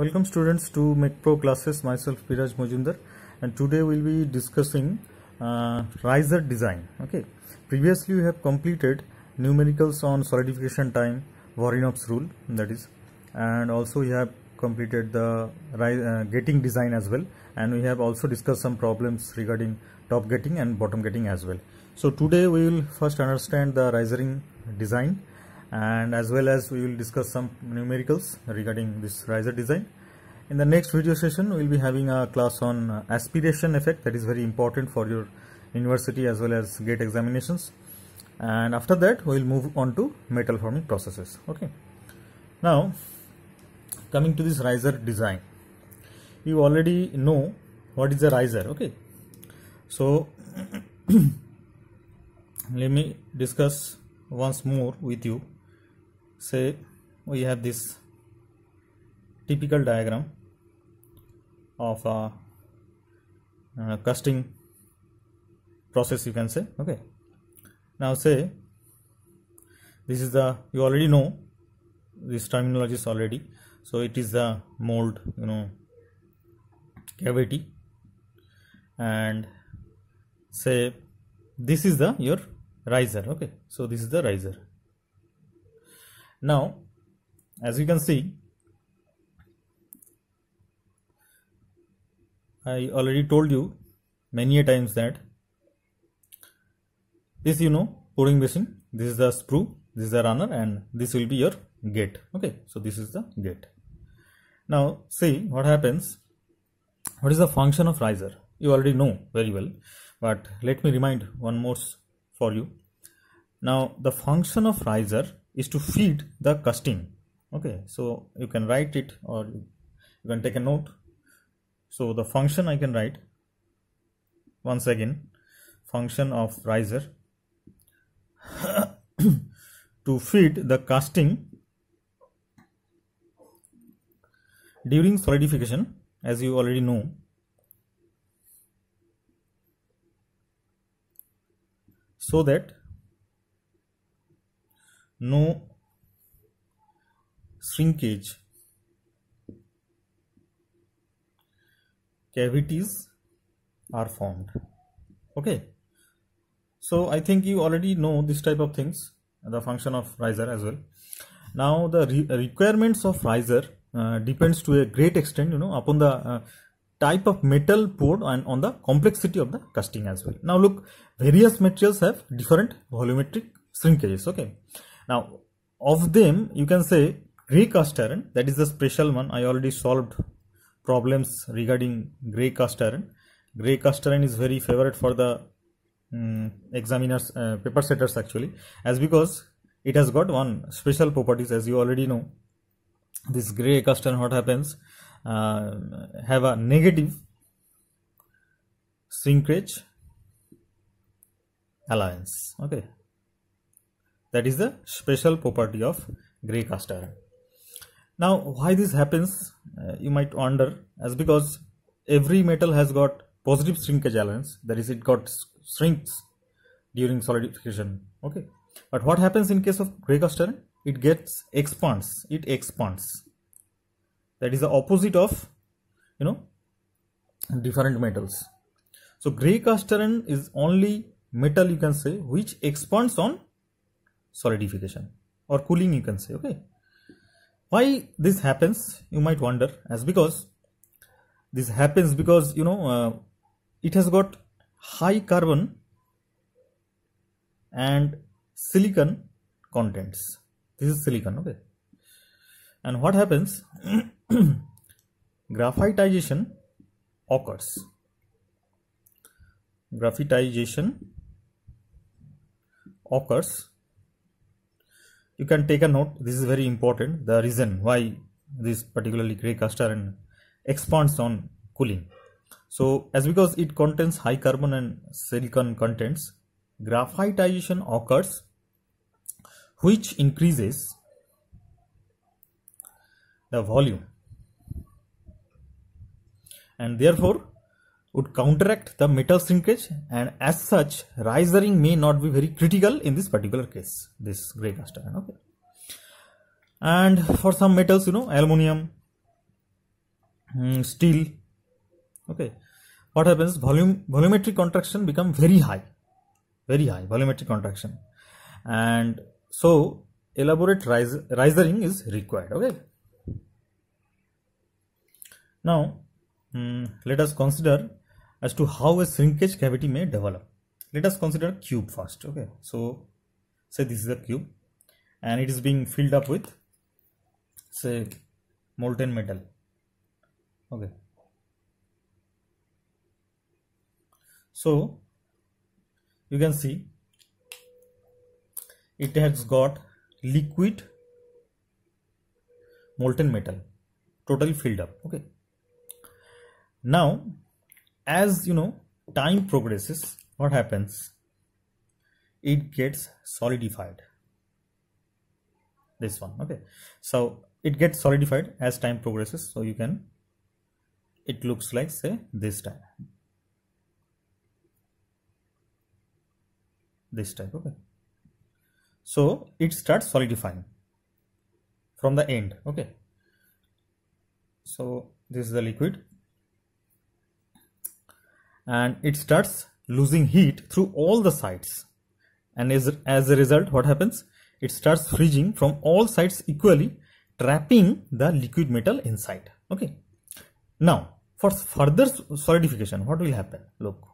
Welcome students to Mechpro classes. Myself Piraj Mohinder, and today we'll be discussing riser design. Okay, previously we have completed numericals on solidification time, Chvorinov's rule, that is, and also we have completed the gating design as well, and we have also discussed some problems regarding top gating and bottom gating as well. So today we will first understand the risering design, and as well as we will discuss some numericals regarding this riser design. In the next video session, we will be having a class on aspiration effect, that is very important for your university as well as GATE examinations. And after that, we will move on to metal forming processes. Okay. Now, coming to this riser design, you already know what is a riser. Okay. So, let me discuss once more with you. Say we have this typical diagram of a casting process, you can say. Okay, now say this is the, you already know this terminology is already, so it is the mold, you know, cavity, and say this is the your riser. Okay, so this is the riser. Now as you can see, I already told you many a times that this, you know, pouring basin, this is the sprue, this is the runner, and this will be your gate. Okay, so this is the gate. Now see what happens, what is the function of riser, you already know very well, but let me remind one more for you. Now the function of riser is to feed the casting. Okay, so you can write it or you can take a note. So the function I can write once again, function of riser to feed the casting during solidification, as you already know. So that no shrinkage cavities are formed. Okay, so I think you already know this type of things, the function of riser as well. Now the requirements of riser depends to a great extent, you know, upon the type of metal poured and on the complexity of the casting as well. Now look, various materials have different volumetric shrinkages. Okay, now of them you can say grey cast iron, that is the special one. I already solved problems regarding grey cast iron. Grey cast iron is very favorite for the examiners, paper setters actually, as because it has got one special properties, as you already know. This grey cast iron, what happens, have a negative shrinkage allowance. Okay, that is the special property of grey cast iron. Now why this happens, you might wonder, as because every metal has got positive shrinkage allowance, that is it got shrinks during solidification. Okay, but what happens in case of grey cast iron, it gets expands, it expands. That is the opposite of, you know, different metals. So grey cast iron is only metal, you can say, which expands on solidification or cooling, you can say. Okay, why this happens, you might wonder, as because this happens because, you know, it has got high carbon and silicon contents. This is silicon. Okay, and what happens, graphitization occurs. Graphitization occurs. You can take a note, this is very important, the reason why this particularly grey cast iron expands on cooling. So as because it contains high carbon and silicon contents, graphitization occurs, which increases the volume and therefore would counteract the metal shrinkage, and as such risering may not be very critical in this particular case, this grey cast iron. Okay, and for some metals, you know, aluminum, steel. Okay, what happens? Volumetric contraction become very high volumetric contraction, and so elaborate risering is required. Okay, now let us consider as to how a shrinkage cavity may develop. Let us consider cube first. Okay, so say this is a cube and it is being filled up with say molten metal. Okay, so you can see it has got liquid molten metal totally filled up. Okay, now as you know time progresses, what happens? It gets solidified, this one. Okay, so it gets solidified as time progresses. So you can, it looks like say this type. Okay, so it starts solidifying from the end. Okay, so this is the liquid and it starts losing heat through all the sides, and as a result what happens? It starts freezing from all sides equally, trapping the liquid metal inside. Okay, now for further solidification what will happen? Look,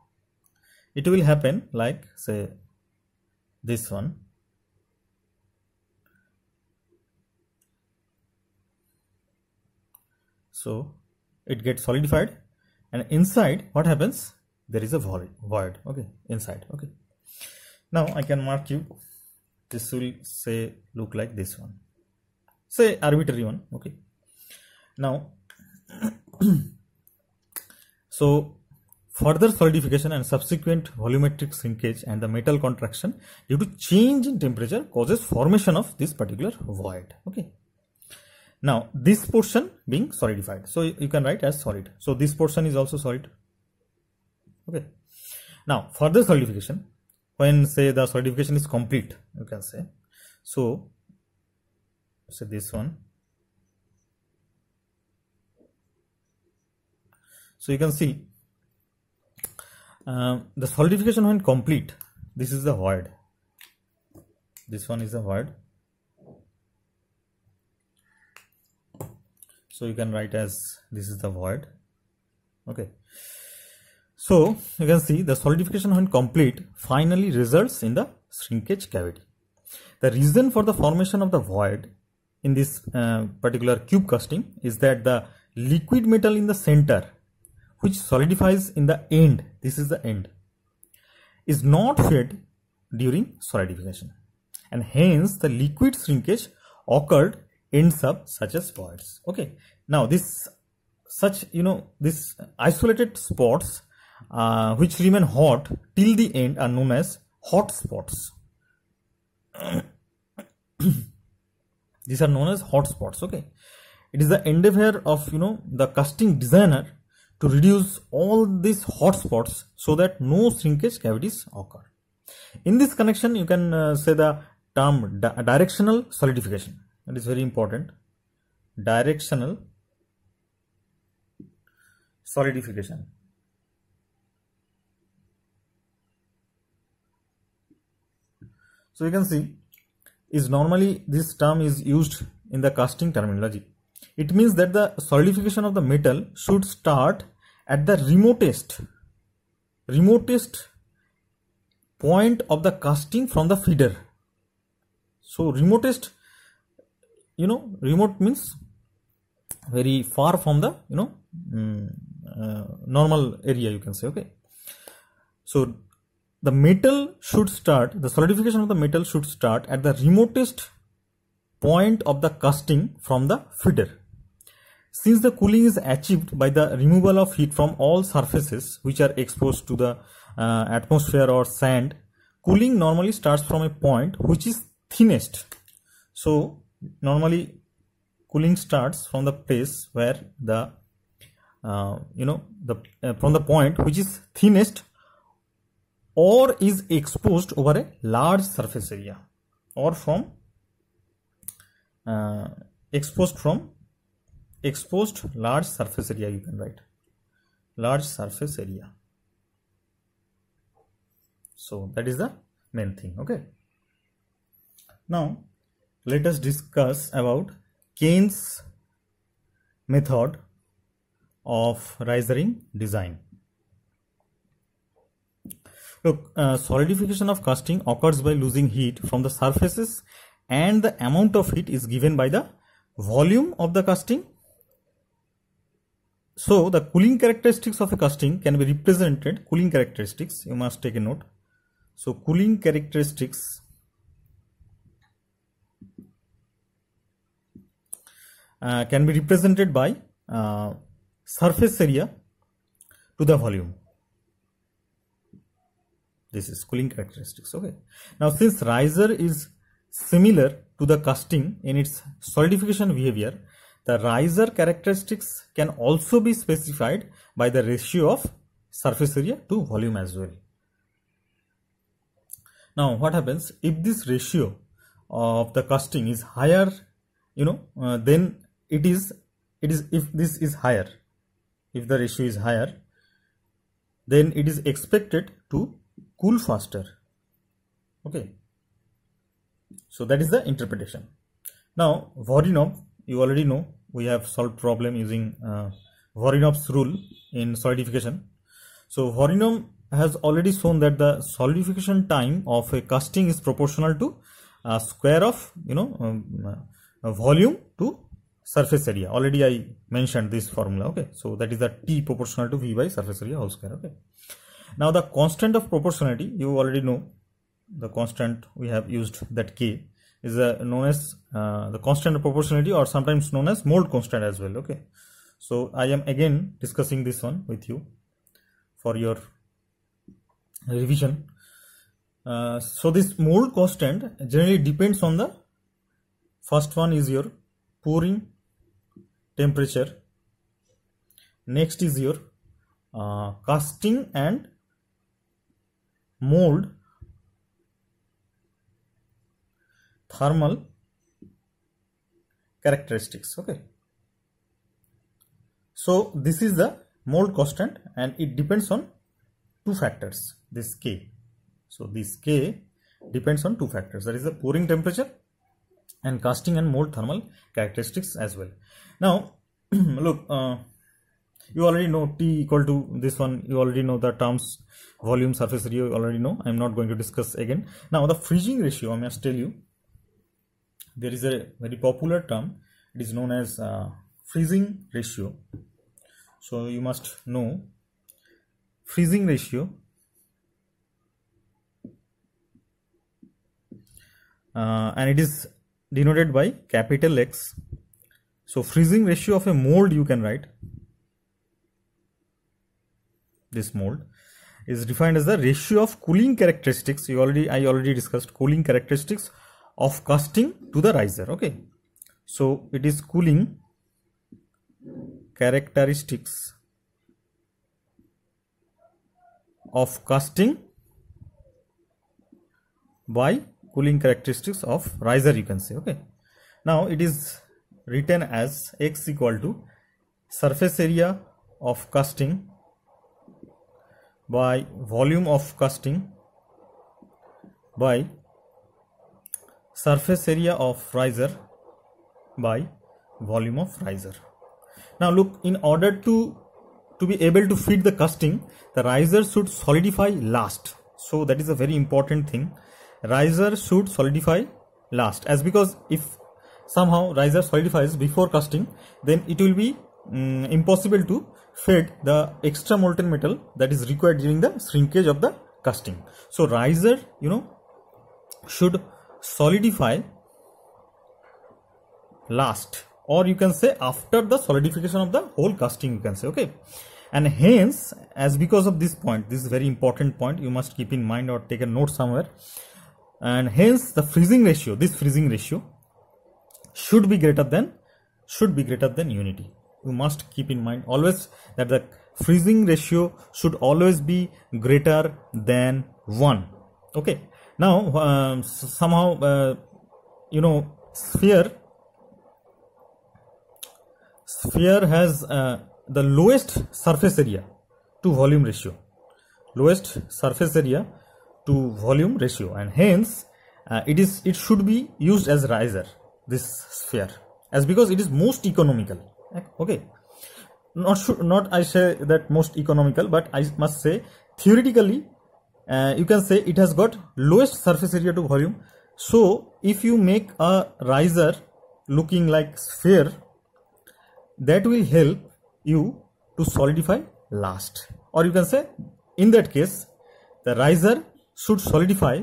it will happen like say this one. So it gets solidified and inside what happens? There is a void. Okay, inside. Okay, now I can mark you. This will say look like this one, say arbitrary one. Okay, now so further solidification and subsequent volumetric shrinkage and the metal contraction due to change in temperature causes formation of this particular void. Okay, now this portion being solidified, so you can write as solid. So this portion is also solid. Okay, now further solidification, when say the solidification is complete, you can say, so say this one. So you can see the solidification when complete, this is the void, this one is the void. So you can write as this is the void. Okay, so you can see the solidification when complete finally results in the shrinkage cavity. The reason for the formation of the void in this particular cube casting is that the liquid metal in the center, which solidifies in the end, this is the end, is not fed during solidification, and hence the liquid shrinkage occurred ends up such as voids. Okay, now this such, you know, this isolated spots which remain hot till the end are known as hot spots. These are known as hot spots. Okay, it is the endeavor of, you know, the casting designer to reduce all these hot spots so that no shrinkage cavities occur. In this connection, you can say the term directional solidification. That is very important. Directional solidification. So you can see, is normally this term is used in the casting terminology. It means that the solidification of the metal should start at the remotest point of the casting from the feeder. So remotest, you know, remote means very far from the, you know, normal area, you can say. Okay, so the metal should start, the solidification of the metal should start at the remotest point of the casting from the feeder. Since the cooling is achieved by the removal of heat from all surfaces which are exposed to the atmosphere or sand, cooling normally starts from a point which is thinnest. So normally cooling starts from the place where the from the point which is thinnest or is exposed over a large surface area, or from exposed from exposed large surface area, you can write large surface area. So that is the main thing. Okay, now let us discuss about Caine's method of risering design. Look, solidification of casting occurs by losing heat from the surfaces, and the amount of heat is given by the volume of the casting. So the cooling characteristics of a casting can be represented. Cooling characteristics, you must take a note. So cooling characteristics, can be represented by surface area to the volume. This is cooling characteristics. Okay, now since riser is similar to the casting in its solidification behavior, the riser characteristics can also be specified by the ratio of surface area to volume as well. Now what happens if this ratio of the casting is higher, you know, then it is, if this is higher, if the ratio is higher, then it is expected to cool faster. Okay, so that is the interpretation. Now Chvorinov, you already know, we have solved problem using Chvorinov's rule in solidification. So Chvorinov has already shown that the solidification time of a casting is proportional to square of, you know, volume to surface area. Already I mentioned this formula. Okay, so that is the T proportional to V by surface area whole square. Okay, now the constant of proportionality, you already know, the constant we have used, that K is known as the constant of proportionality, or sometimes known as Mold constant as well. Okay, so I am again discussing this one with you for your revision. So this Mold constant generally depends on the first one is your pouring temperature, next is your casting and mold thermal characteristics. Okay, so this is the mold constant, and it depends on two factors, this K. So this K depends on two factors, that is the pouring temperature and casting and mold thermal characteristics as well. Now look, you already know T equal to this one, you already know the terms, volume, surface area, you already know. I am not going to discuss again. Now the freezing ratio, I must tell you, there is a very popular term, it is known as freezing ratio. So you must know freezing ratio and it is denoted by capital X. So freezing ratio of a mold, you can write, this mold is defined as the ratio of cooling characteristics, I already discussed cooling characteristics of casting to the riser. Okay, so it is cooling characteristics of casting by cooling characteristics of riser, you can say. Okay, now it is written as X equal to surface area of casting by volume of casting by surface area of riser by volume of riser. Now look, in order to be able to feed the casting, the riser should solidify last. So that is a very important thing, riser should solidify last, as because if somehow riser solidifies before casting, then it will be impossible to feed the extra molten metal that is required during the shrinkage of the casting. So riser, you know, should solidify last, or you can say after the solidification of the whole casting, you can say. Okay, and hence, as because of this point, this is very important point, you must keep in mind or take a note somewhere, and hence the freezing ratio, this freezing ratio should be greater than unity. You must keep in mind always that the freezing ratio should always be greater than 1. Okay, now somehow you know, sphere sphere has the lowest surface area to volume ratio, lowest surface area to volume ratio, and hence it should be used as riser, this sphere, as because it is most economical. Okay, not I say that most economical, but I must say theoretically you can say it has got lowest surface area to volume. So if you make a riser looking like sphere, that will help you to solidify last, or you can say in that case the riser should solidify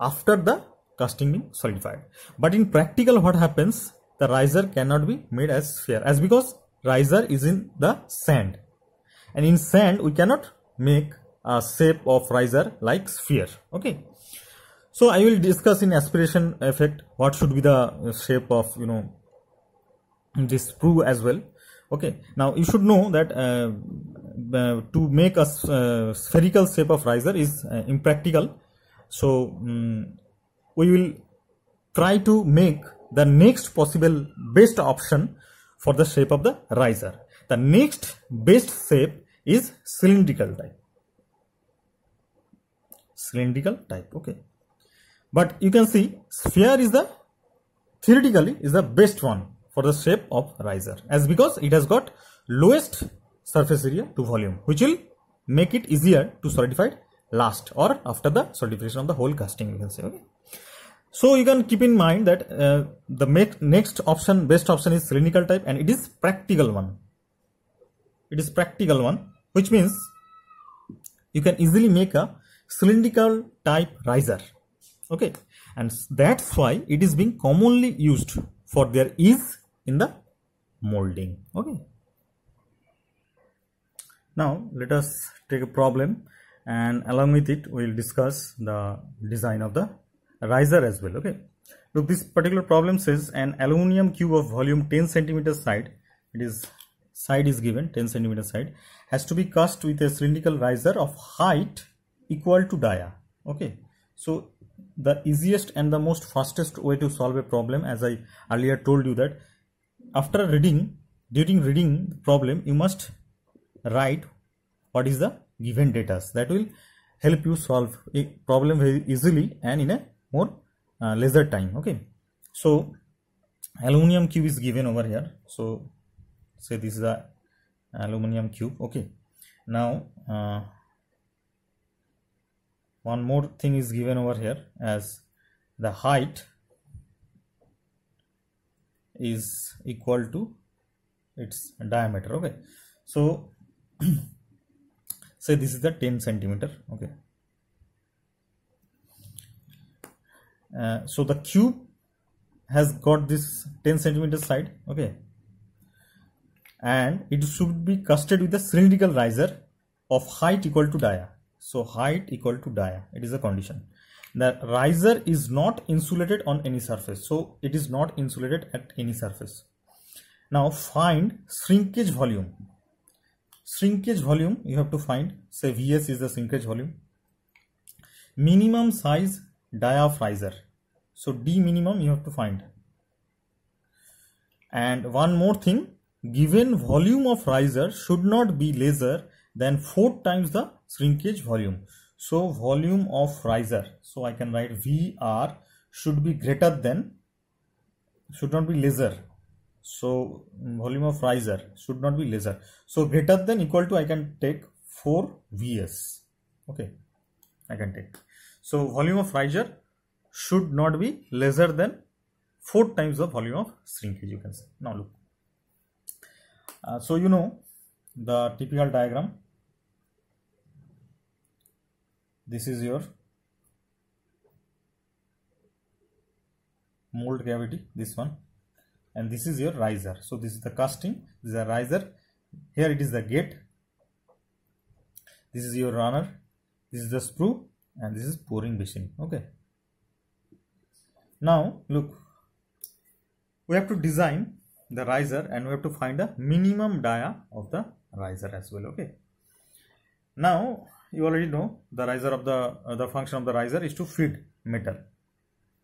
after the casting being solidified. But in practical what happens, the riser cannot be made as sphere, as because riser is in the sand, and in sand we cannot make a shape of riser like sphere. Okay, so I will discuss in aspiration effect what should be the shape of, you know, this sprue as well. Okay, now you should know that to make a spherical shape of riser is impractical. So we will try to make the next possible best option for the shape of the riser. The next best shape is cylindrical type. Cylindrical type, okay. But you can see sphere is the theoretically is the best one for the shape of riser, as because it has got lowest surface area to volume, which will make it easier to solidify last or after the solidification of the whole casting, you can say. Okay, so you can keep in mind that the next option, best option, is cylindrical type, and it is practical one. It is practical one, which means you can easily make a cylindrical type riser. Okay, and that's why it is being commonly used for their ease in the molding. Okay, now let us take a problem, and along with it we will discuss the design of the riser as well. Okay, look, this particular problem says an aluminum cube of volume 10 centimeter side, it is side is given 10 centimeter side, has to be cast with a cylindrical riser of height equal to dia. Okay, so the easiest and the most fastest way to solve a problem, as I earlier told you, that after reading, during reading the problem, you must write what is the given data. That will help you solve a problem very easily and in a more lesser time. Okay, so aluminum cube is given over here. So say this is a aluminum cube. Okay, now one more thing is given over here, as the height is equal to its diameter. Okay, so say this is the 10 centimeter. Okay, so the cube has got this 10 centimeter side. Okay, and it should be casted with a cylindrical riser of height equal to dia. So height equal to dia, it is a condition. The riser is not insulated on any surface, so it is not insulated at any surface. Now find shrinkage volume. Shrinkage volume you have to find. Say Vs is the shrinkage volume. Minimum size dia of riser, so d minimum you have to find. And one more thing, given volume of riser should not be lesser than 4 times the shrinkage volume. So volume of riser, so I can write Vr should be greater than, should not be lesser. So volume of riser should not be lesser. So greater than equal to, I can take 4 Vs. Okay, I can take. So volume of riser should not be lesser than 4 times the volume of shrinkage, you can say. Now look, so you know the typical diagram. This is your mold cavity, this one, and this is your riser. So this is the casting, this is a riser. Here it is the gate. This is your runner. This is the sprue, and this is pouring basin. Okay. Now look, we have to design the riser, and we have to find the minimum dia of the riser as well. Okay. Now you already know the riser of the function of the riser is to feed metal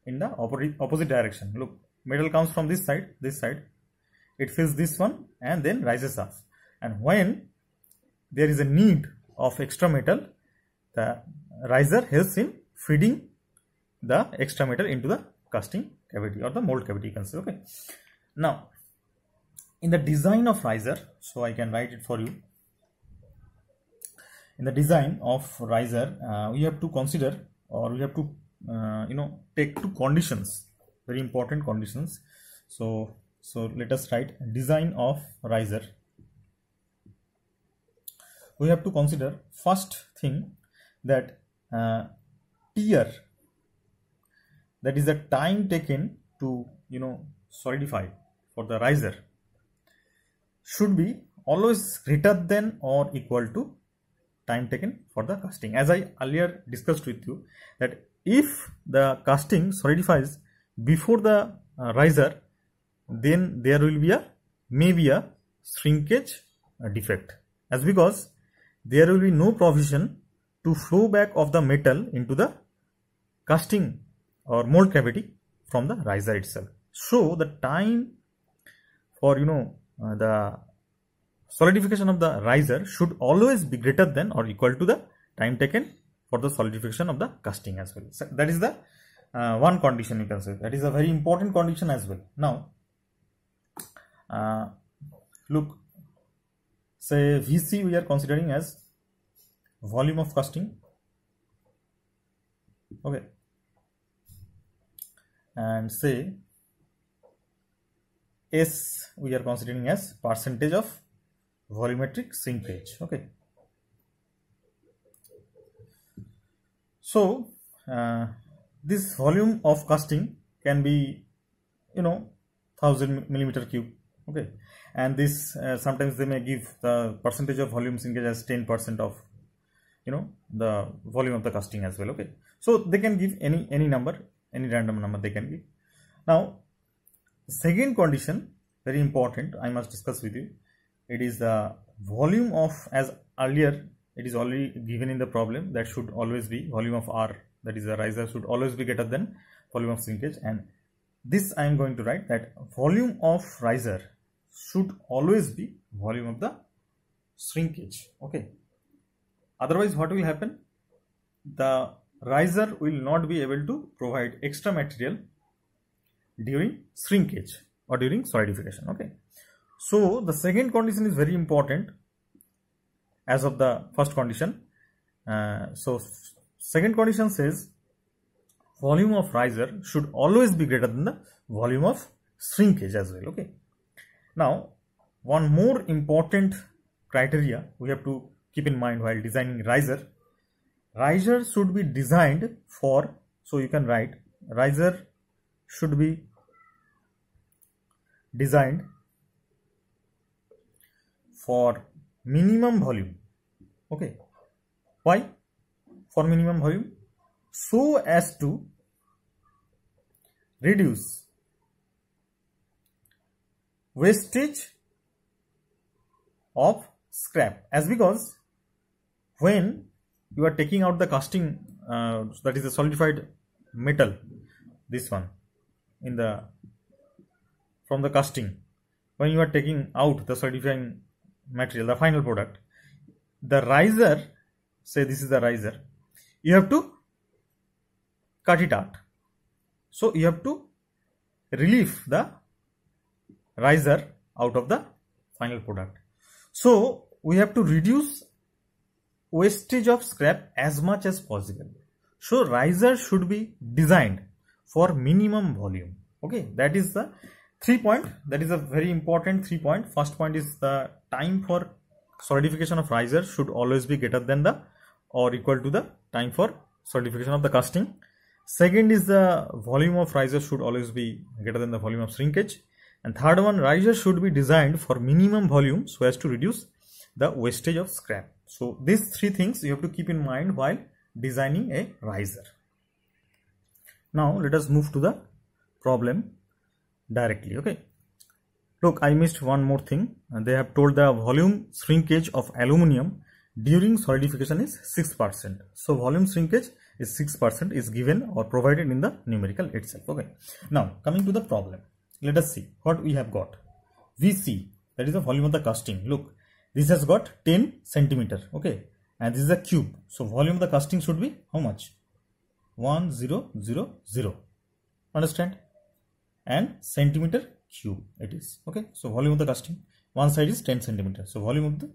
in the opposite direction. Look, metal comes from this side, it fills this one and then rises up. And when there is a need of extra metal, the riser helps in feeding the extra metal into the casting cavity or the mold cavity, you can say. Okay, now in the design of riser, so I can write it for you. In the design of riser, we have to consider, or we have to take two conditions, very important conditions. So let us write design of riser. We have to consider first thing that tear, that is the time taken to solidify for the riser, should be always greater than or equal to time taken for the casting. As I earlier discussed with you, that if the casting solidifies before the riser, then there will be maybe a shrinkage defect, as because there will be no provision to flow back of the metal into the casting or mold cavity from the riser itself. So the time for the solidification of the riser should always be greater than or equal to the time taken for the solidification of the casting as well. So that is the one condition, you can say. That is a very important condition as well. Now look, say VC we are considering as volume of casting, okay, and say S we are considering as percentage of volumetric shrinkage. Okay, so this volume of casting can be 1000 millimeter cube, okay, and this sometimes they may give the percentage of volume shrinkage as 10% of the volume of the casting as well. Okay, so they can give any number, any random number they can give. Now second condition, very important, I must discuss with you. It is the volume of, as earlier it is already given in the problem, that should always be volume of R, that is the riser should always be greater than volume of shrinkage. And this I am going to write that volume of riser should always be volume of the shrinkage. Okay, otherwise what will happen, the riser will not be able to provide extra material during shrinkage or during solidification. Okay, so the second condition is very important as of the first condition. So second condition says volume of riser should always be greater than the volume of shrinkage as well. Okay, now one more important criteria we have to keep in mind while designing riser. Riser should be designed for, so you can write riser should be designed for minimum volume. Okay, why for minimum volume? So as to reduce wastage of scrap, as because when you are taking out the casting, that is the solidified metal, this one in the from the casting, when you are taking out the solidifying material, the final product, the riser, say this is the riser, you have to cut it out. So you have to relieve the riser out of the final product. So we have to reduce wastage of scrap as much as possible. So riser should be designed for minimum volume. Okay, that is the 3 point, that is a very important 3 point. First point is the time for solidification of riser should always be greater than the or equal to the time for solidification of the casting. Second is the volume of riser should always be greater than the volume of shrinkage. And third one, riser should be designed for minimum volume so as to reduce the wastage of scrap. So these three things you have to keep in mind while designing a riser. Now let us move to the problem directly. Okay, look, I missed one more thing. They have told the volume shrinkage of aluminum during solidification is 6%. So volume shrinkage is 6% is given or provided in the numerical itself. Okay, now coming to the problem, let us see what we have got. VC, that is the volume of the casting. Look, this has got 10 centimeter, okay, and this is a cube. So volume of the casting should be how much? 1000. Understand? And centimeter cube it is, okay. So volume of the casting, one side is 10 centimeter. So volume of the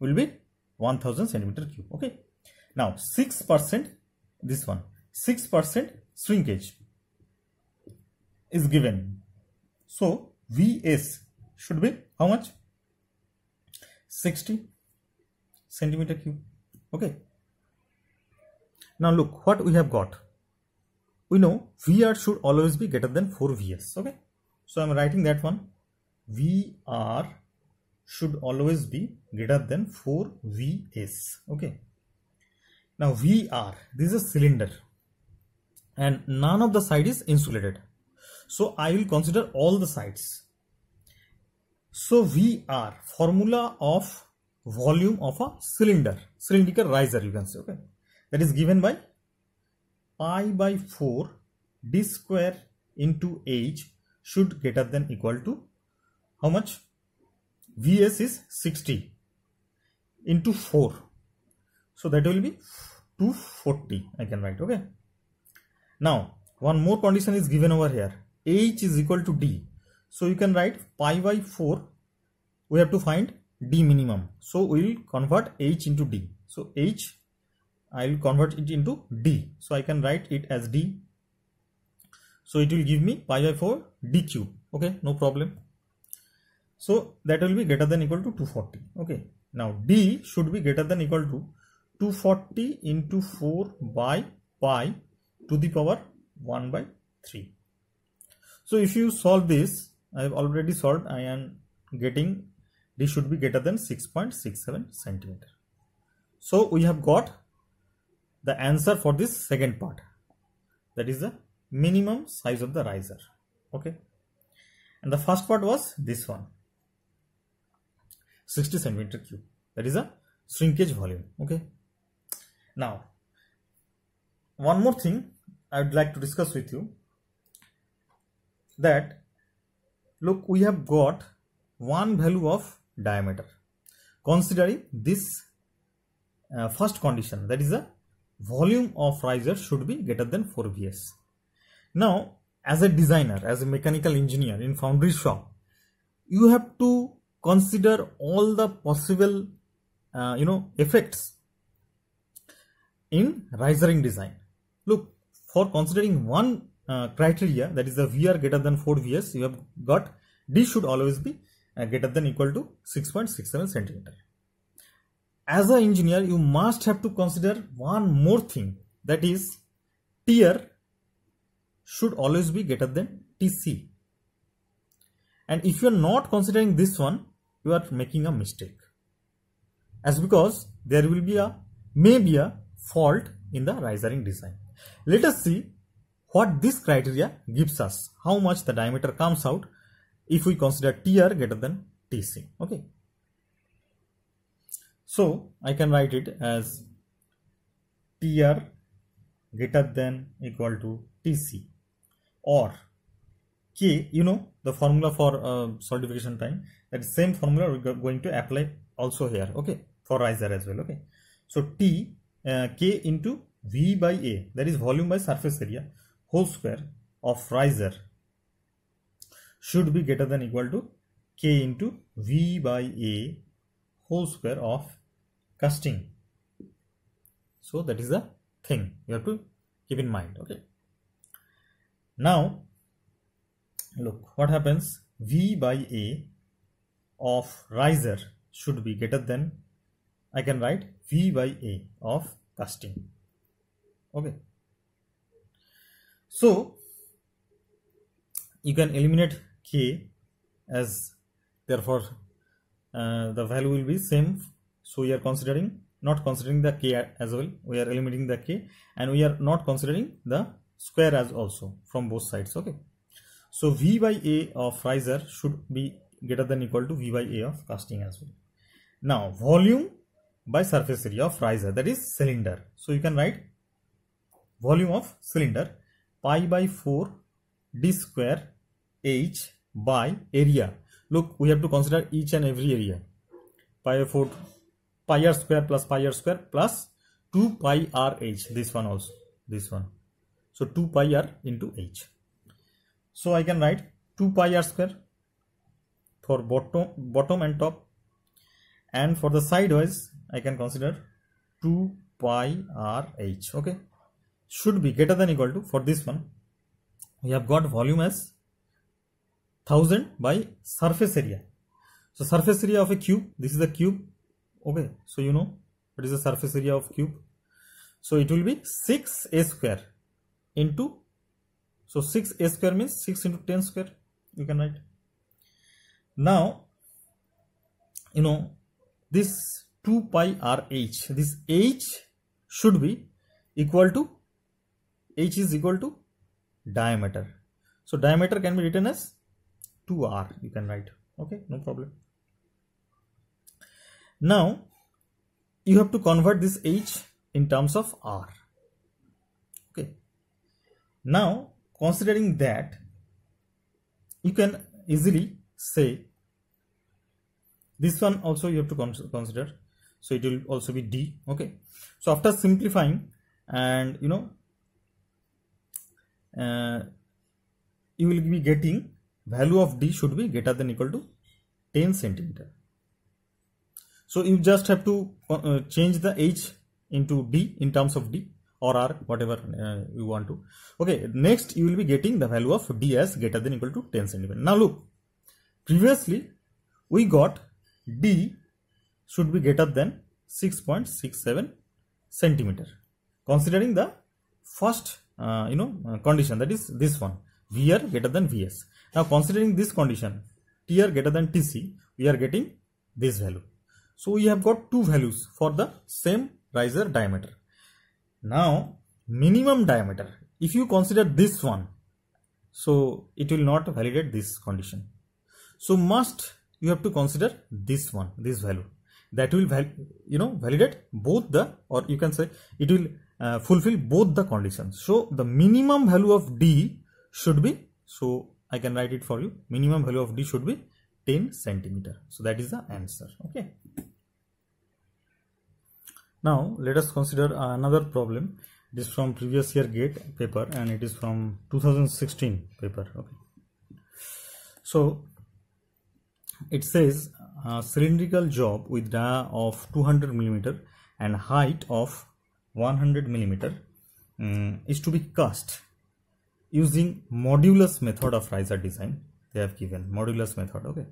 will be 1000 centimeter cube, okay. Now 6%, this one 6% shrinkage is given. So VS should be how much? 60 centimeter cube, okay. Now look what we have got. We know VR should always be greater than 4 VS, okay. So I am writing that one. VR should always be greater than 4 VS, okay. Now VR, this is a cylinder and none of the side is insulated, so I will consider all the sides. So VR, formula of volume of a cylinder, cylindrical riser you can say, okay, that is given by pi by 4 d square into h should greater than equal to how much? Vs is 60 into 4, so that will be 240 I can write, okay. Now one more condition is given over here, h is equal to d, so you can write pi by 4, we have to find d minimum, so we will convert h into d. So h I will convert it into d, so I can write it as d, so it will give me pi by 4 d cube, okay, no problem. So that will be greater than equal to 240, okay. Now d should be greater than equal to 240 into 4 by pi to the power 1/3. So if you solve this, I have already solved, I am getting d should be greater than 6.67 centimeter. So we have got the answer for this second part, that is the minimum size of the riser, okay. And the first part was this one, 60 centimeter cube, that is a shrinkage volume, okay. Now one more thing I would like to discuss with you, that look, we have got one value of diameter considering this first condition, that is a volume of riser should be greater than 4 VS. Now as a designer, as a mechanical engineer in foundry shop, you have to consider all the possible effects in risering design. Look, for considering one criteria, that is the VR greater than 4 VS, you have got D should always be greater than equal to 6.67 centimeter. As an engineer, you must have to consider one more thing, that is tier should always be greater than TC. And if you are not considering this one, you are making a mistake, as because there will be maybe a fault in the risering design. Let us see what this criteria gives us, how much the diameter comes out if we consider TR greater than TC, okay. So I can write it as TR greater than equal to TC, or K, you know the formula for solidification time, that same formula we are going to apply also here, okay, for riser as well, okay. So T K into V by A, that is volume by surface area whole square of riser should be greater than equal to K into V by A whole square of casting. So that is the thing you have to keep in mind, okay. Now look what happens, V by A of riser should be greater than, I can write V by A of casting, okay. So you can eliminate K, as therefore the value will be same, so we are not considering the K as well, we are eliminating the K, and we are not considering the square as also from both sides, okay. So V by A of riser should be greater than equal to V by A of casting as well. Now volume by surface area of riser, that is cylinder, so you can write volume of cylinder pi by 4 d square h by area Look, we have to consider each and every area. Pi r square plus 2 pi r h. This one also. This one. So 2 pi r into h. So I can write 2 pi r square for bottom and top, and for the sidewise I can consider 2 pi r h. Okay, should be greater than equal to, for this one we have got volume as 1000 by surface area. So surface area of a cube, this is the cube. Okay, so you know what is the surface area of cube. So it will be 6a square into, so 6a square means 6 into 10 square. You can write. Now you know this 2 pi r h, this h should be equal to, h is equal to diameter. So diameter can be written as 2r. You can write. Okay, no problem. Now you have to convert this h in terms of r. Okay. Now considering that, you can easily say this one also you have to consider. So it will also be d. Okay. So after simplifying, and you know, you will be getting value of d should be greater than equal to 10 centimeter. So you just have to change the h into d in terms of d or r, whatever you want to. Okay, next you will be getting the value of d as greater than equal to 10 centimeter. Now look, previously we got d should be greater than 6.67 centimeter. Considering the first condition, that is this one, VR greater than VS. Now considering this condition, TR greater than TC, we are getting this value. So we have got two values for the same riser diameter. Now minimum diameter, if you consider this one, so it will not validate this condition. So must you have to consider this one, this value, that will validate both the, or you can say it will fulfill both the conditions. So the minimum value of d should be, so I can write it for you, minimum value of d should be 10 centimeter. So that is the answer. Okay, now let us consider another problem. It is from previous year GATE paper, and it is from 2016 paper. Okay, so it says cylindrical job with dia of 200 millimeter and height of 100 millimeter is to be cast using modulus method of riser design. They have given modulus method. Okay,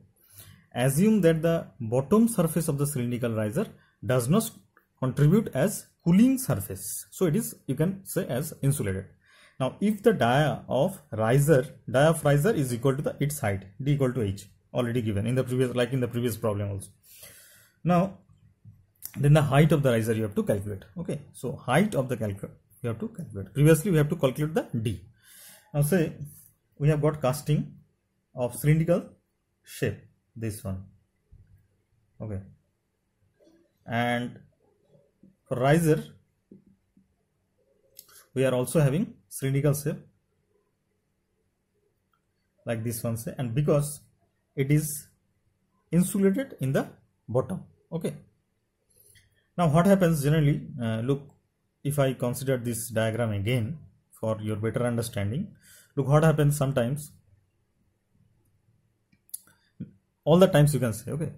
assume that the bottom surface of the cylindrical riser does not contribute as cooling surface, so it is, you can say, as insulated. Now if the dia of riser is equal to the its height, d equal to h, already given in the previous, like in the previous problem also. Now then the height of the riser you have to calculate. Okay, so height of the you have to calculate. Previously we have to calculate the d. Now say we have got casting of cylindrical shape, this one. Okay, and for riser we are also having cylindrical shape like this one, say, and because it is insulated in the bottom. Okay, now what happens generally, look, if I consider this diagram again for your better understanding, look what happens sometimes, all the times you can say. Okay,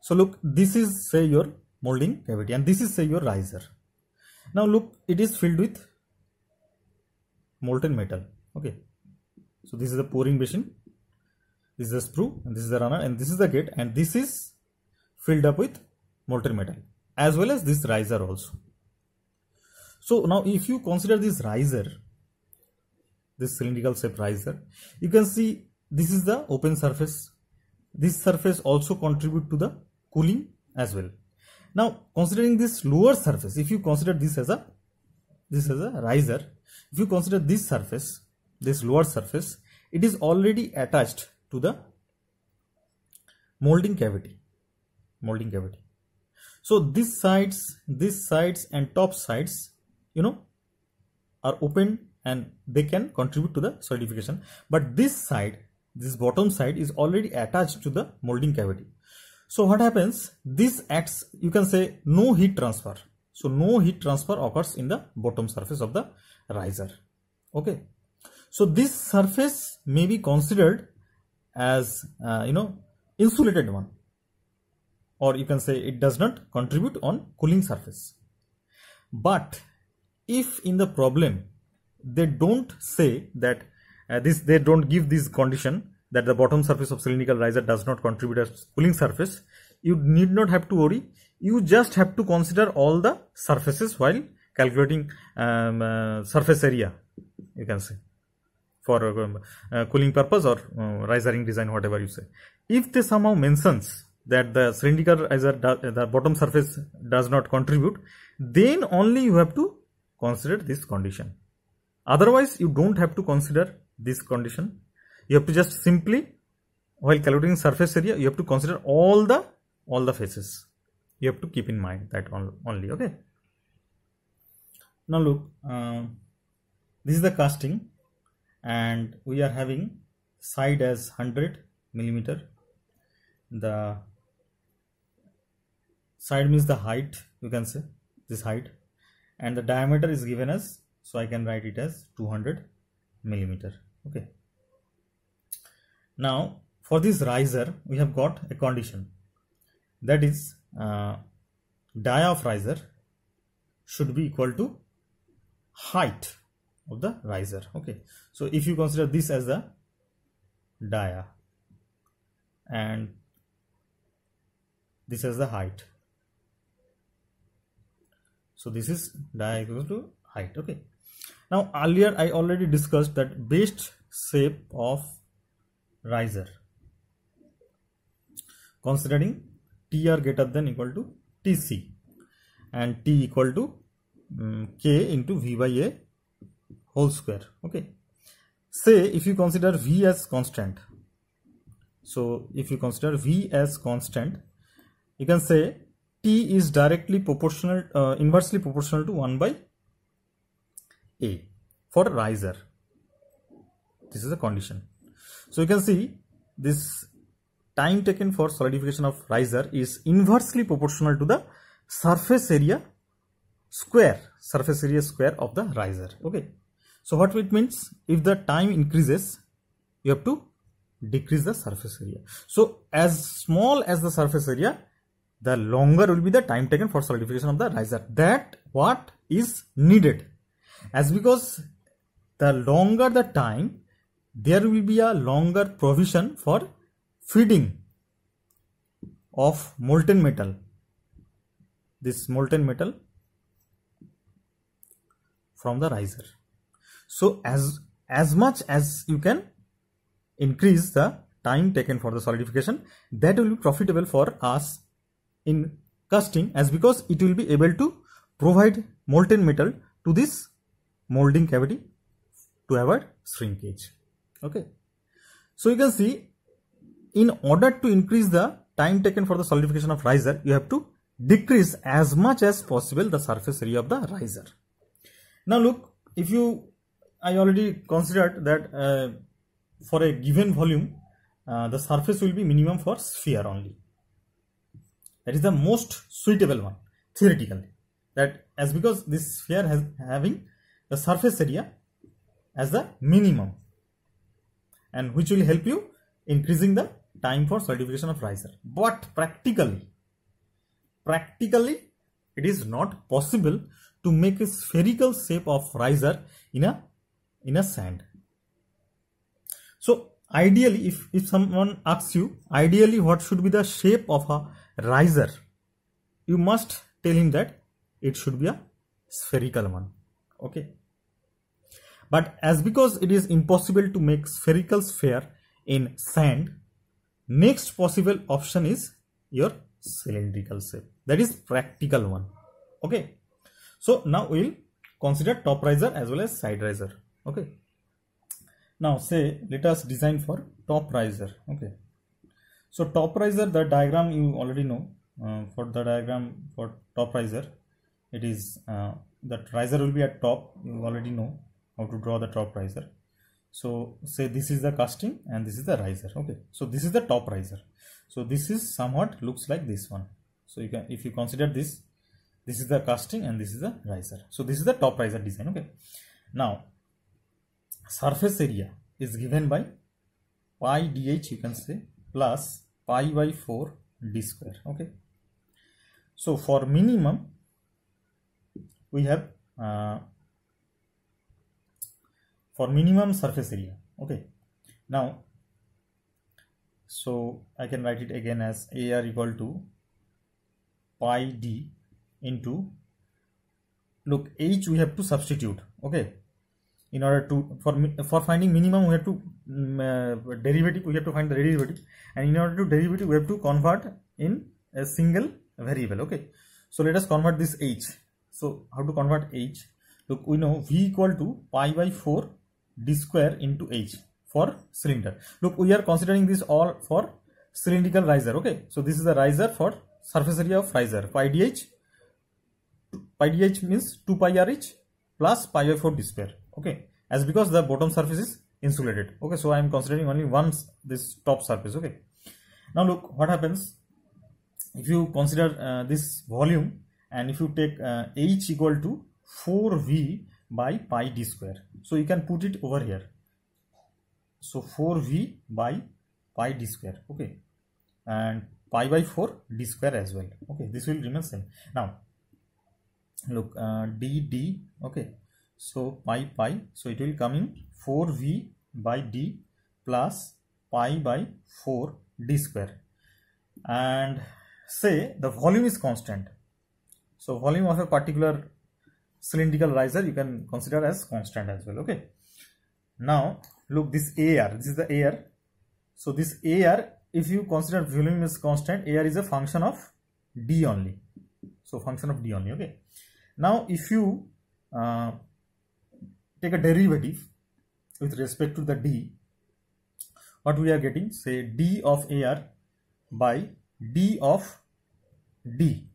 so look, this is say your molding cavity, and this is say your riser. Now look, it is filled with molten metal. Okay, so this is the pouring basin, this is the sprue, and this is the runner, and this is the gate, and this is filled up with molten metal, as well as this riser also. So now if you consider this riser, this cylindrical shape riser, you can see this is the open surface. This surface also contribute to the cooling as well. Now considering this lower surface, if you consider this as a riser, if you consider this surface, this lower surface, it is already attached to the molding cavity. So these sides and top sides, you know, are open, and they can contribute to the solidification. But this side, this bottom side is already attached to the molding cavity. So what happens? This acts, you can say, no heat transfer. So no heat transfer occurs in the bottom surface of the riser. Okay. So this surface may be considered as insulated one, or you can say it does not contribute on cooling surface. But if in the problem they don't say that they don't give this condition that the bottom surface of cylindrical riser does not contribute as cooling surface, you need not have to worry. You just have to consider all the surfaces while calculating surface area, you can say, for cooling purpose or risering design, whatever you say. If they somehow mentions that the cylindrical riser, the bottom surface does not contribute, then only you have to consider this condition. Otherwise, you don't have to consider this condition. You have to just simply, while calculating surface area, you have to consider all the faces. You have to keep in mind that only. Okay. Now look, this is the casting, and we are having side as 100 millimeter. The side means the height, you can say this height, and the diameter is given as, so I can write it as 200 millimeter. Okay. Now for this riser we have got a condition, that is dia of riser should be equal to height of the riser. Okay, so if you consider this as the dia and this is the height, so this is dia equal to height. Okay. Now earlier I already discussed that best shape of riser considering TR greater than equal to TC and T equal to K into V by A whole square. Okay. Say if you consider V as constant, so if you consider V as constant, you can say T is directly proportional, inversely proportional to 1 by A for a riser. This is a condition. So you can see this time taken for solidification of riser is inversely proportional to the surface area square of the riser. Okay. So what it means, if the time increases, you have to decrease the surface area. So as small as the surface area, the longer will be the time taken for solidification of the riser. That what is needed, as because the longer the time, there will be a longer provision for feeding of molten metal. This molten metal from the riser. So as much as you can increase the time taken for the solidification, that will be profitable for us in casting, as because it will be able to provide molten metal to this molding cavity to avoid shrinkage. Okay. So you can see, in order to increase the time taken for the solidification of riser, you have to decrease as much as possible the surface area of the riser. Now look, if you, I already considered that for a given volume, the surface will be minimum for sphere only. That is the most suitable one theoretically. That as because this sphere has having the surface area as the minimum, and which will help you increasing the time for solidification of riser. But practically it is not possible to make a spherical shape of riser in a sand. So ideally, if someone asks you ideally what should be the shape of a riser, you must tell him that it should be a spherical one. Okay. But as because it is impossible to make spherical sphere in sand, next possible option is your cylindrical shape. That is practical one. Okay. So now we'll consider top riser as well as side riser. Okay. Now say let us design for top riser. Okay. So top riser, the diagram you already know. For the diagram for top riser, it is that riser will be at top. You already know how to draw the top riser. So say this is the casting and this is the riser. Okay, so this is the top riser. So this is somewhat looks like this one. So you can, if you consider this, this is the casting and this is the riser. So this is the top riser design. Okay, now surface area is given by pi dh, you can say, plus pi by 4 d square. Okay, so for minimum we have for minimum surface area. Okay, now so I can write it again as AR equal to pi d into, look, h we have to substitute. Okay, in order to, for finding minimum we have to derivative, we have to find the derivative, and in order to derivative we have to convert in a single variable. Okay, so let us convert this h. So how to convert h? Look, we know v equal to pi by 4 d square into h for cylinder. Look, we are considering this all for cylindrical riser. Okay, so this is the riser, for surface area of riser, pi dh means 2 pi r h plus pi by 4 d square. Okay, as because the bottom surface is insulated. Okay, so I am considering only once this top surface. Okay, now look what happens if you consider this volume, and if you take h equal to 4v by pi d square. So you can put it over here. So 4v by pi d square. Okay, and pi by 4 d square as well. Okay, this will remain same. Now look, d. Okay, so pi, so it will come in 4v by d plus pi by 4 d square. And say the volume is constant. So volume of a particular cylindrical riser you can consider as constant as well. Okay, now look, this AR, this is the AR. So this AR, if you consider volume is constant, AR is a function of d only. So function of d only. Okay, now if you take a derivative with respect to the d, what we are getting, say d of AR by d of d.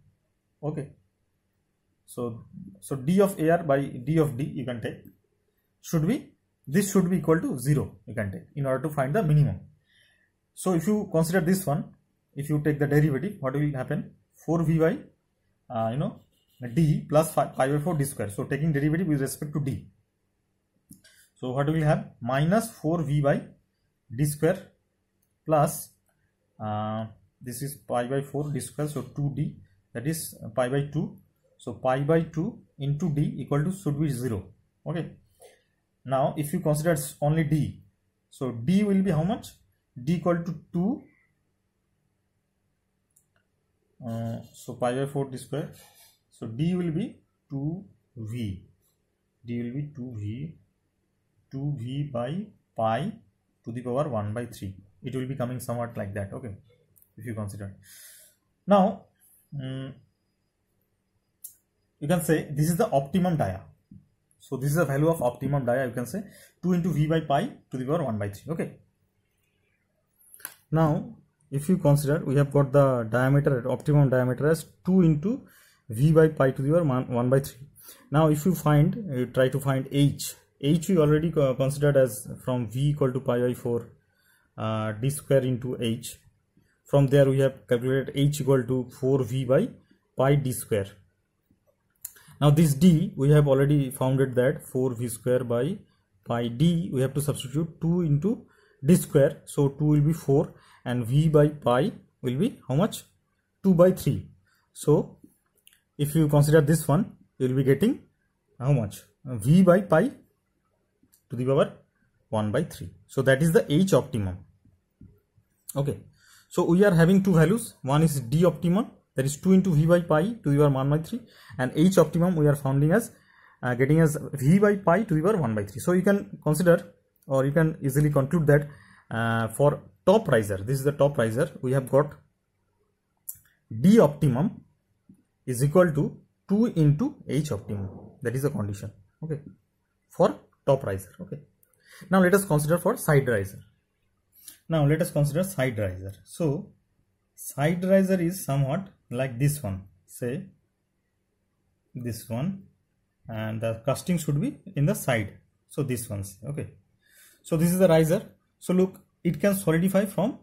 Okay, so d of AR by d of d you can take, this should be equal to 0, you can take, in order to find the minimum. So if you consider this one, if you take the derivative, what will happen? 4v by d plus pi by 4 d square. So taking derivative with respect to d, so what will have? Minus 4v by d square plus this is pi by 4 d square, so 2d, that is pi by 2. So pi by 2 into d equal to should be 0. Okay, now if you consider only d, so d will be how much? D equal to 2, so pi by 4 d square. So d will be 2v, d will be 2v by pi to the power 1 by 3. It will be coming somewhat like that. Okay, if you consider. Now you can say this is the optimum dia. So this is the value of optimum dia, you can say 2 into v by pi to the power 1 by 3. Okay, now if you consider, we have got the diameter, optimum diameter as 2 into v by pi to the power 1 by 3. Now if you find, you try to find h we already considered as from v equal to pi by 4 d square into h. From there we have calculated h equal to 4v by pi d square. Now this d we have already found it, that 4v square by pi d, we have to substitute 2 into d square. So 2 will be 4 and v by pi will be how much? 2 by 3. So if you consider this one, you will be getting how much? V by pi to the power 1 by 3. So that is the h optimum. Okay, so we are having two values. One is d optimum, that is 2 into v by pi to the power 1 by 3, and h optimum we are finding as getting as v by pi to the power 1 by 3. So you can consider, or you can easily conclude that for top riser, this is the top riser, we have got d optimum is equal to 2 into h optimum. That is the condition. Okay, for top riser. Okay, now let us consider for side riser. Now let us consider side riser. So side riser is somewhat like this one, say this one, and the casting should be in the side. So this one. Okay, So this is the riser. So look, it can solidify from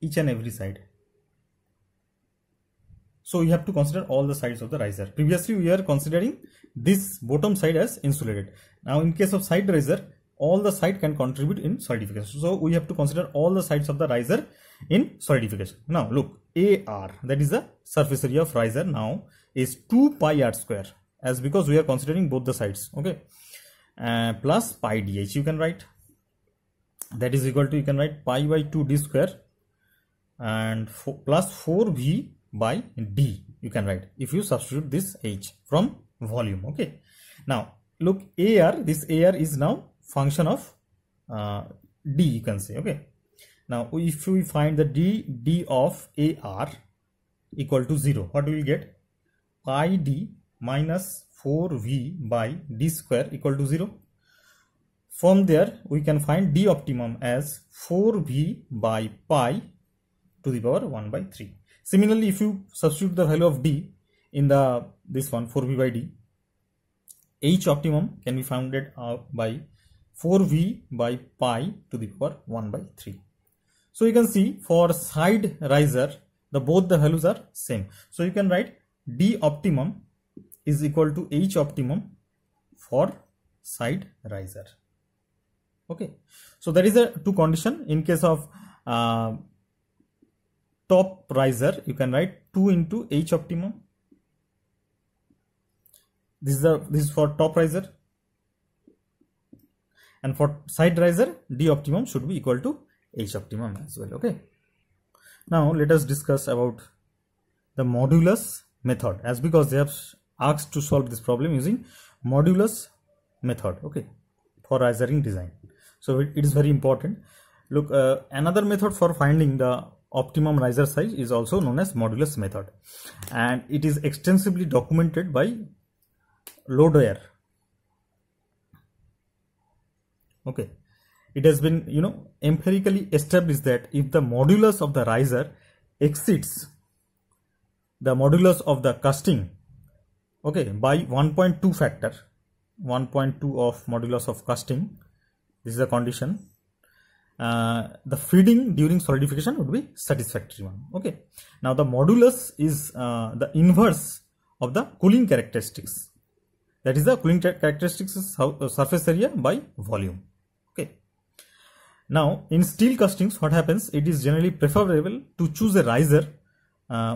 each and every side. So you have to consider all the sides of the riser. Previously we were considering this bottom side as insulated. Now in case of side riser, all the side can contribute in solidification. So we have to consider all the sides of the riser in solidification. Now look, AR, that is the surface area of riser, now is 2 pi r square, as because we are considering both the sides, okay, plus pi dh you can write, that is equal to, you can write pi by 2 d square and plus 4 v by d you can write if you substitute this h from volume. Okay, now look, AR, this AR is now function of d you can say. Okay, now if we find the d of AR equal to 0, what we will get? Pi d minus 4v by d square equal to 0. From there we can find d optimum as 4v by pi to the power 1 by 3. Similarly, if you substitute the value of d in the this one 4v by d, h optimum can be found by 4v by pi to the power 1 by 3. So you can see for side riser both the values are same. So you can write d optimum is equal to h optimum for side riser. Okay, so that is the two condition. In case of top riser, you can write 2 into h optimum. This is for top riser, and for side riser d optimum should be equal to h optimum as well. Okay, now let us discuss about the modulus method, as because they have asked to solve this problem using modulus method, okay, for risering design. So it is very important. Look, another method for finding the optimum riser size is also known as modulus method, and it is extensively documented by Loadware. Okay, it has been, you know, empirically established that if the modulus of the riser exceeds the modulus of the casting, okay, by 1.2 factor, 1.2 of modulus of casting, this is the condition, the feeding during solidification would be satisfactory one. Okay, now the modulus is the inverse of the cooling characteristics. That is, the cooling characteristics is surface area by volume. Okay. Now, in steel castings, what happens? It is generally preferable to choose a riser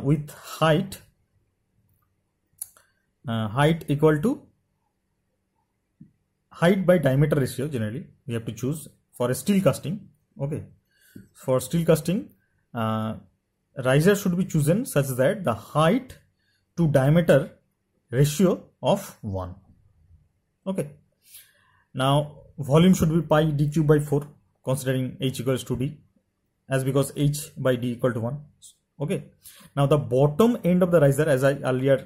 with height equal to height by diameter ratio. Generally, we have to choose for a steel casting. Okay. For steel casting, riser should be chosen such that the height to diameter ratio of 1. Okay, now volume should be pi d cube by 4, considering h equals to d, as because h by d equal to 1. Okay, now the bottom end of the riser, as I earlier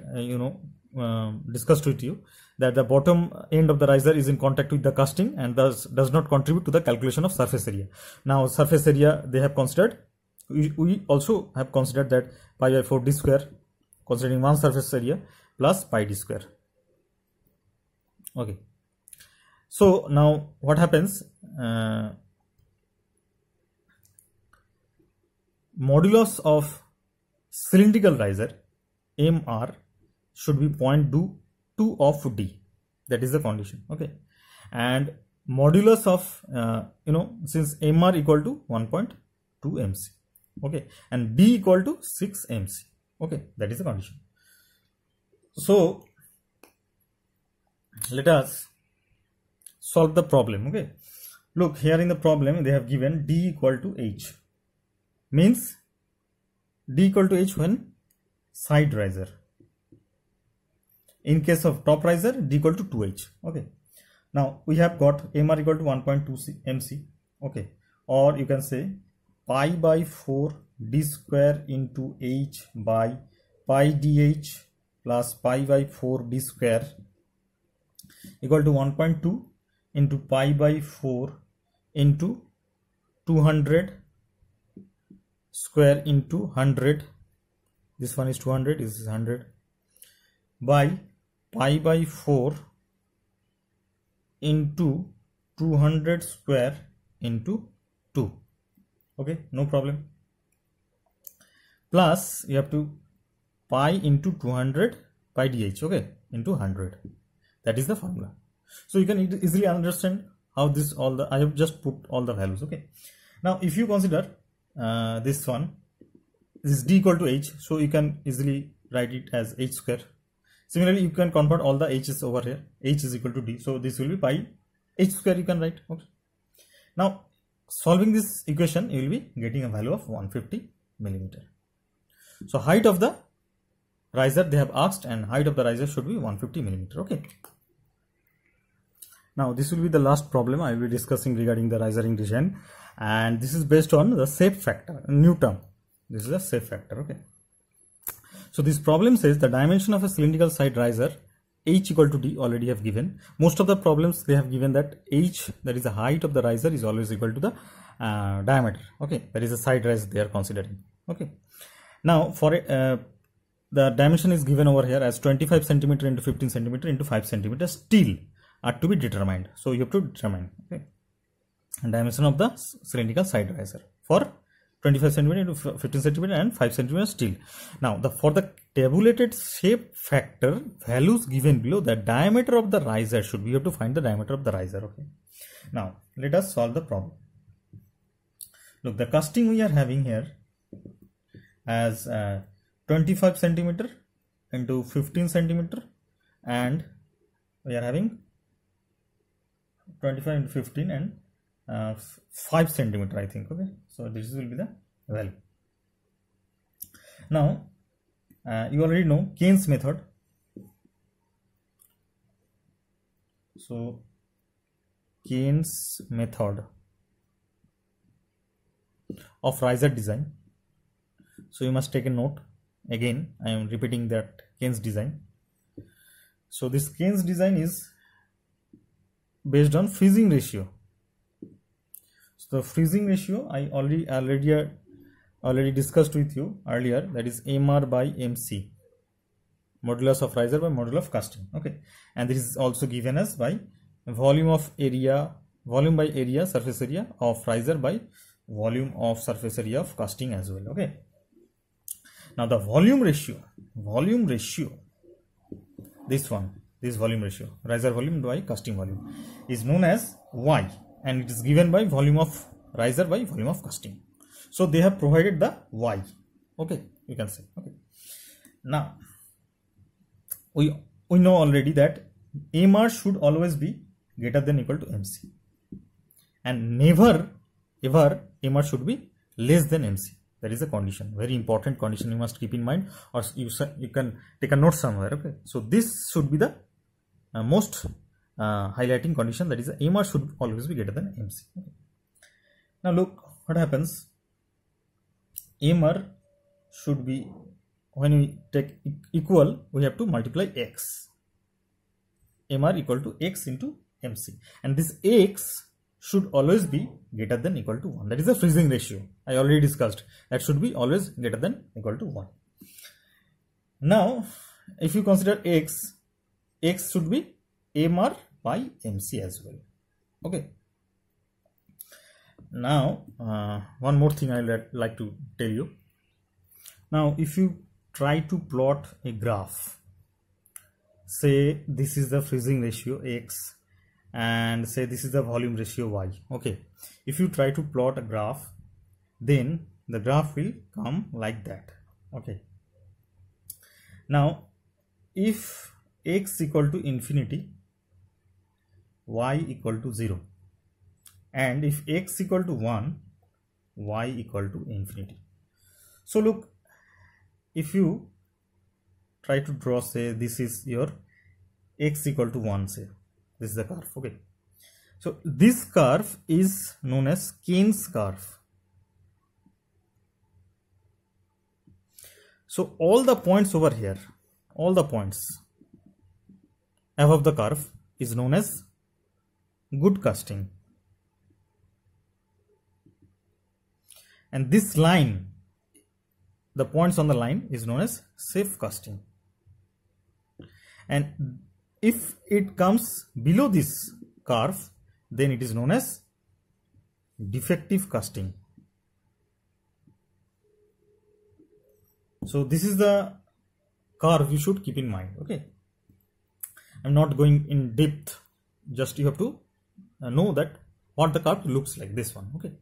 discussed with you, that the bottom end of the riser is in contact with the casting and thus does not contribute to the calculation of surface area. Now surface area they have considered. We also have considered that pi by 4 d square, considering one surface area, plus pi d square. Okay, so now what happens? Modulus of cylindrical riser MR should be 0.2 of d. That is the condition. Okay, and modulus of since MR equal to 1.2 MC. Okay, and d equal to 6 MC. Okay, that is the condition. So let us solve the problem. Okay, look, here in the problem they have given d equal to h, means d equal to h when side riser. In case of top riser, d equal to 2h. Okay, now we have got mr equal to 1.2 mc. Okay, or you can say pi by 4 d square into h by pi dh plus pi by 4 d square equal to 1.2 into pi by 4 into 200 square into 100, this one is 200, this is 100, by pi by 4 into 200 square into 2. Okay, no problem. Plus you have to pi into 200 pi dh, okay, into 100. That is the formula. So you can easily understand how this all the, I have just put all the values, okay. Now if you consider this one, this is d equal to h, so you can easily write it as h square. Similarly, you can convert all the h's over here, h is equal to d, so this will be pi h square you can write, okay. Now solving this equation, you will be getting a value of 150 millimeter. So height of the riser they have asked, and height of the riser should be 150 millimeter, okay. Now this will be the last problem I will be discussing regarding the riser ring design, and this is based on the shape factor, new term. This is the shape factor, okay. So this problem says the dimension of a cylindrical side riser h equal to d already have given. Most of the problems they have given that h, that is the height of the riser, is always equal to the diameter, okay. That is the side riser they are considering, okay. Now for the dimension is given over here as 25 centimeter into 15 centimeter into 5 centimeter steel are to be determined. So you have to determine, okay, and dimension of the cylindrical side riser for 25 centimeter into 15 centimeter and 5 centimeter steel. Now for the tabulated shape factor values given below, the diameter of the riser should be, you have to find the diameter of the riser, okay. Now let us solve the problem. Look, the casting we are having here as 25 centimeter into 15 centimeter, and we are having 25 into 15 and 5 centimeter, I think, okay. So this will be the value. Now you already know Caine's method. So Caine's method of riser design. So you must take a note. Again I am repeating that Caine's design. So this Caine's design is based on freezing ratio. So the freezing ratio I already discussed with you earlier, that is MR by MC, modulus of riser by modulus of casting, okay. And this is also given as by volume of area, volume by area, surface area of riser by volume of surface area of casting as well, okay. Now the volume ratio, this one, this volume ratio, riser volume by casting volume, is known as Y, and it is given by volume of riser by volume of casting. So they have provided the Y, okay, you can say, okay. Now we know already that MR should always be greater than or equal to MC, and never ever MR should be less than MC. That is a condition, very important condition you must keep in mind, or you can take a note somewhere, okay. So this should be the most highlighting condition, that is the MR should always be greater than MC, okay. Now look what happens. MR should be, when we take equal, we have to multiply X, MR equal to X into MC, and this X should always be greater than equal to 1. That is the freezing ratio I already discussed, that should be always greater than equal to 1. Now if you consider X, X should be MR by MC as well, okay. Now one more thing I would like to tell you. Now if you try to plot a graph, say this is the freezing ratio X, and say this is the volume ratio Y, okay. If you try to plot a graph, then the graph will come like that, okay. Now if X equal to infinity, Y equal to 0, and if X equal to 1, Y equal to infinity. So look, if you try to draw, say this is your X equal to 1, say this is the curve, okay. So this curve is known as Caine's curve. So all the points over here, all the points above the curve is known as good casting, and this line, the points on the line, is known as safe casting, and if it comes below this curve, then it is known as defective casting. So this is the curve you should keep in mind. Okay, I'm not going in depth, just you have to know that what the curve looks like, this one. Okay,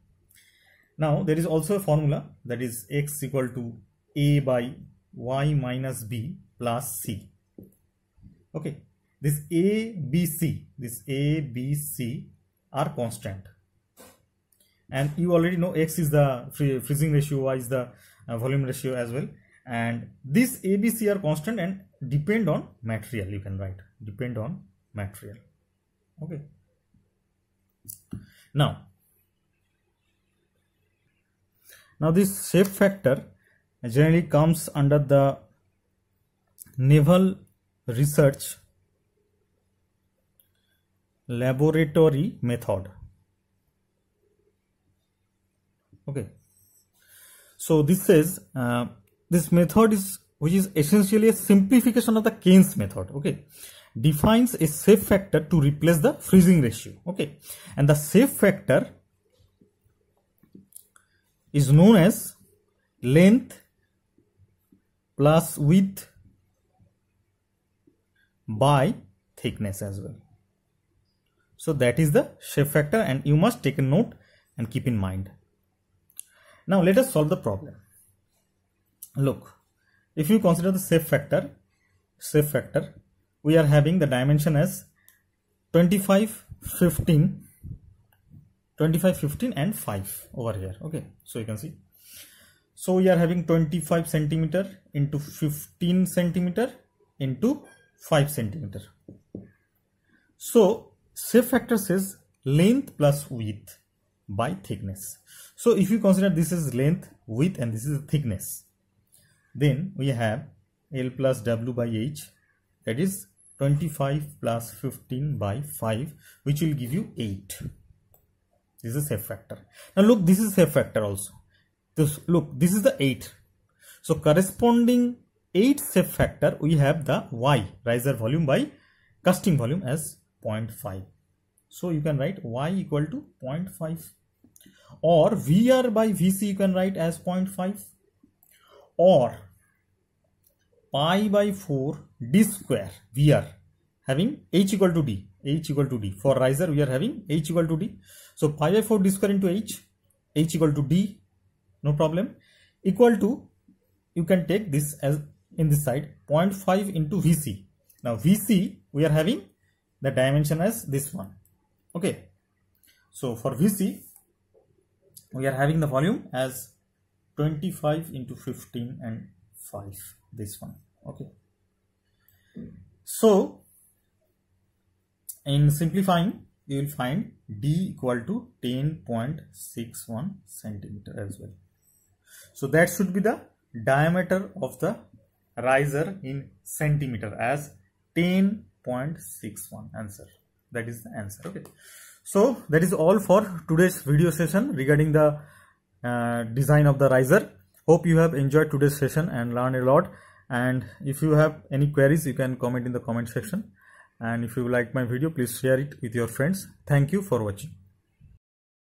now there is also a formula, that is x equal to a by y minus b plus c. Okay, this a b c, this a b c are constant, and you already know x is the freezing ratio, y is the volume ratio as well, and this a b c are constant and depend on material. You can write depend on material. Okay, now this shape factor generally comes under the Naval Research Laboratory method. Okay, so this says this method is, which is essentially a simplification of the Caine's method. Okay, defines a shape factor to replace the freezing ratio. Okay, and the shape factor is known as length plus width by thickness as well. So that is the shape factor, and you must take a note and keep in mind. Now let us solve the problem. Look, if you consider the shape factor, we are having the dimension as 25, 15 and 5 over here. Okay, so you can see, so we are having 25 centimeter into 15 centimeter into 5 centimeter. So shape factor says length plus width by thickness. So if you consider this is length, width, and this is thickness, then we have L plus W by H, that is 25 plus 15 by 5, which will give you 8. This is a shape factor. Now look, this is a shape factor also. This, look, this is the 8. So corresponding 8 shape factor, we have the Y, riser volume by casting volume, as 0.5. So you can write Y equal to 0.5, or VR by VC you can write as 0.5, or pi by 4 D square. We are having H equal to D, H equal to D. For riser we are having H equal to D. So pi by 4 D square into H, H equal to D, no problem, equal to, you can take this as in this side, 0.5 into VC. Now VC we are having the dimension as this one. Okay, so for VC we are having the volume as 25 into 15 and 5, this one. Okay, so in simplifying you will find D equal to 10.61 centimeter as well. So that should be the diameter of the riser in centimeter as 10.61 answer. That is the answer. Okay, so that is all for today's video session regarding the design of the riser. Hope you have enjoyed today's session and learned a lot, and if you have any queries you can comment in the comment section, and if you like my video please share it with your friends. Thank you for watching.